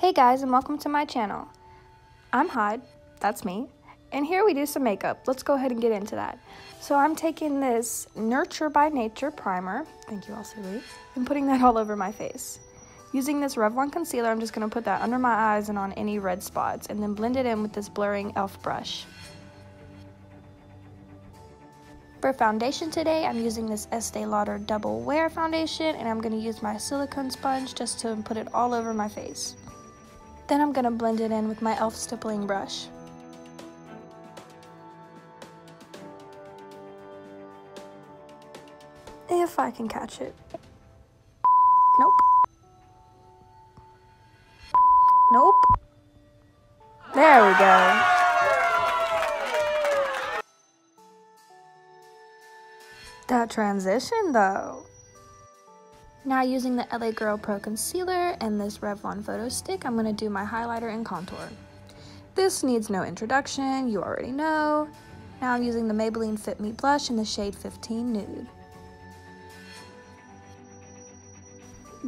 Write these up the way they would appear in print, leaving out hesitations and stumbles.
Hey guys, and welcome to my channel. I'm Hyde, that's me, and here we do some makeup. Let's go ahead and get into that. So I'm taking this Nurture by Nature primer, thank you LC Lee, and putting that all over my face. Using this Revlon concealer, I'm just going to put that under my eyes and on any red spots, and then blend it in with this blurring e.l.f. brush. For foundation today, I'm using this Estee Lauder Double Wear foundation, and I'm going to use my silicone sponge just to put it all over my face. Then I'm going to blend it in with my e.l.f. stippling brush. If I can catch it. Nope. Nope. There we go. That transition though. Now using the LA Girl Pro Concealer and this Revlon Photo Stick, I'm going to do my highlighter and contour. This needs no introduction, you already know. Now I'm using the Maybelline Fit Me Blush in the shade 15 Nude.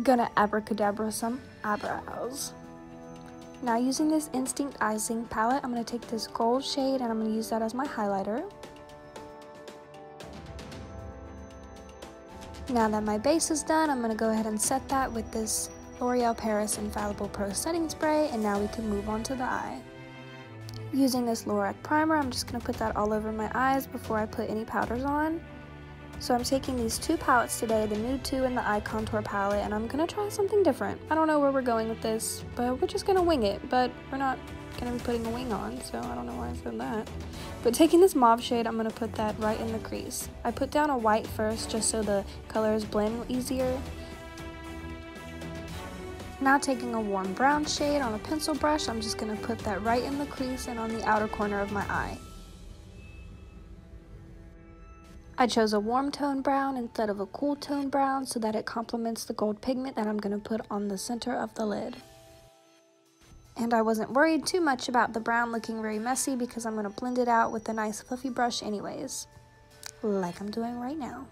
Gonna abracadabra some eyebrows. Now using this Instinct Eye Sync palette, I'm going to take this gold shade and I'm going to use that as my highlighter. Now that my base is done, I'm going to go ahead and set that with this L'Oreal Paris Infallible Pro Setting Spray, and now we can move on to the eye. Using this Lorac primer, I'm just going to put that all over my eyes before I put any powders on. So I'm taking these two palettes today, the Nude 2 and the Eye Contour palette, and I'm going to try something different. I don't know where we're going with this, but we're just going to wing it, but we're not going to be putting a wing on, so I don't know why I said that. But taking this mauve shade, I'm going to put that right in the crease. I put down a white first just so the colors blend easier. Now taking a warm brown shade on a pencil brush, I'm just going to put that right in the crease and on the outer corner of my eye. I chose a warm tone brown instead of a cool tone brown so that it complements the gold pigment that I'm going to put on the center of the lid. And I wasn't worried too much about the brown looking very messy because I'm going to blend it out with a nice fluffy brush anyways, like I'm doing right now.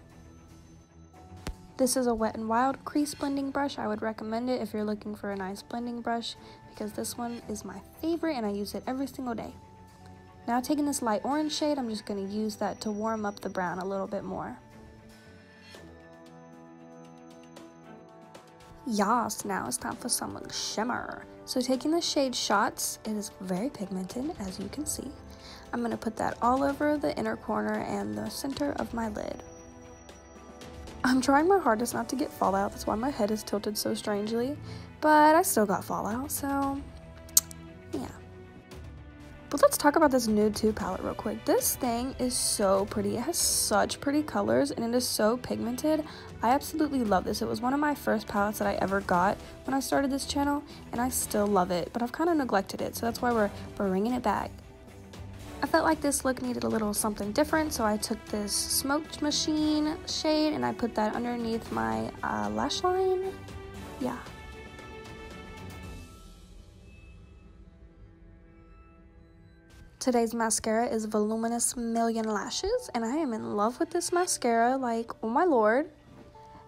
This is a Wet n Wild crease blending brush. I would recommend it if you're looking for a nice blending brush because this one is my favorite and I use it every single day. Now taking this light orange shade, I'm just going to use that to warm up the brown a little bit more. Yas, now it's time for some shimmer. So taking the shade Shots, it is very pigmented as you can see. I'm going to put that all over the inner corner and the center of my lid. I'm trying my hardest not to get fallout, that's why my head is tilted so strangely, but I still got fallout, so yeah. But let's talk about this Nude 2 palette real quick. This thing is so pretty. It has such pretty colors and it is so pigmented. I absolutely love this. It was one of my first palettes that I ever got when I started this channel and I still love it, but I've kind of neglected it, so that's why we're bringing it back. I felt like this look needed a little something different, so I took this Smoked Machine shade and I put that underneath my lash line. Yeah. Today's mascara is Voluminous Million Lashes, and I am in love with this mascara, like, oh my lord.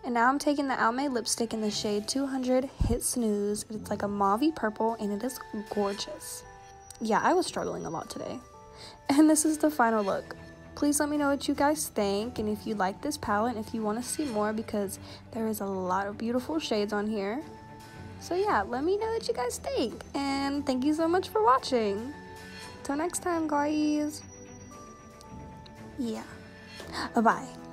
And now I'm taking the Almay lipstick in the shade 200 Hit Snooze. It's like a mauvey purple, and it is gorgeous. Yeah, I was struggling a lot today. And this is the final look. Please let me know what you guys think, and if you like this palette, if you want to see more, because there is a lot of beautiful shades on here. So yeah, let me know what you guys think, and thank you so much for watching. Till next time, guys. Yeah. Bye-bye.